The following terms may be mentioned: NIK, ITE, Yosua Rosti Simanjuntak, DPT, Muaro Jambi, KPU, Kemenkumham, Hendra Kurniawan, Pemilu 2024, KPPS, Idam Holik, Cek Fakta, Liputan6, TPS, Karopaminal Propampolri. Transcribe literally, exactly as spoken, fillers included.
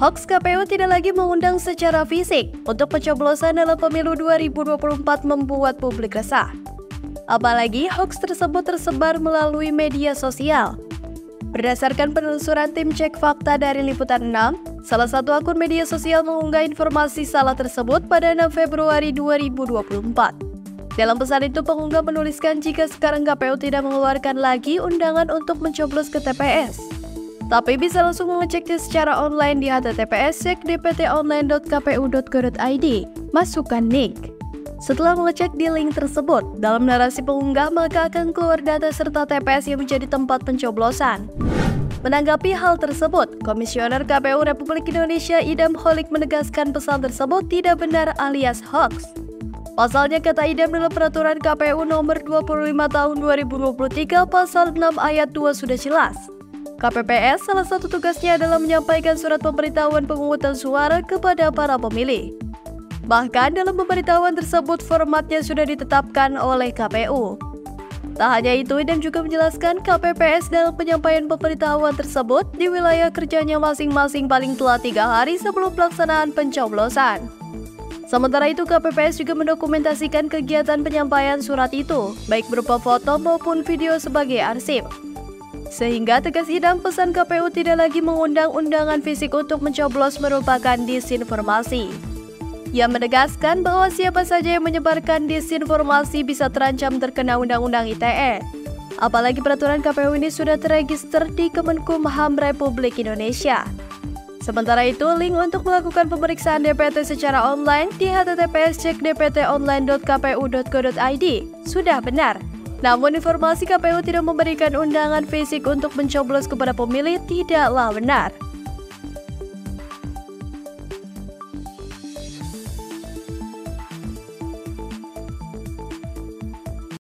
hoax K P U tidak lagi mengundang secara fisik untuk pencoblosan dalam pemilu dua ribu dua puluh empat membuat publik resah. Apalagi hoax tersebut tersebar melalui media sosial. Berdasarkan penelusuran tim cek fakta dari Liputan enam, salah satu akun media sosial mengunggah informasi salah tersebut pada enam Februari dua ribu dua puluh empat. Dalam pesan itu, pengunggah menuliskan jika sekarang K P U tidak mengeluarkan lagi undangan untuk mencoblos ke T P S. Tapi bisa langsung mengeceknya secara online di H T T P S cek d p t online dot k p u dot go dot i d, masukkan N I K. Setelah mengecek di link tersebut, dalam narasi pengunggah maka akan keluar data serta T P S yang menjadi tempat pencoblosan. Menanggapi hal tersebut, Komisioner K P U Republik Indonesia Idam Holik menegaskan pesan tersebut tidak benar alias hoax. Pasalnya, kata Idam, dalam peraturan K P U nomor dua puluh lima tahun dua ribu dua puluh tiga pasal enam ayat dua sudah jelas. K P P S salah satu tugasnya adalah menyampaikan surat pemberitahuan pemungutan suara kepada para pemilih. Bahkan dalam pemberitahuan tersebut formatnya sudah ditetapkan oleh K P U. Tak hanya itu, Idam juga menjelaskan K P P S dalam penyampaian pemberitahuan tersebut di wilayah kerjanya masing-masing paling telat tiga hari sebelum pelaksanaan pencoblosan. Sementara itu, K P P S juga mendokumentasikan kegiatan penyampaian surat itu, baik berupa foto maupun video sebagai arsip. Sehingga tegas Idam, pesan K P U tidak lagi mengundang undangan fisik untuk mencoblos merupakan disinformasi. Ia menegaskan bahwa siapa saja yang menyebarkan disinformasi bisa terancam terkena Undang-Undang I T E. Apalagi peraturan K P U ini sudah terregister di Kemenkumham Republik Indonesia. Sementara itu, link untuk melakukan pemeriksaan D P T secara online di H T T P S cek d p t online dot k p u dot go dot i d sudah benar. Namun informasi K P U tidak memberikan undangan fisik untuk mencoblos kepada pemilih tidaklah benar.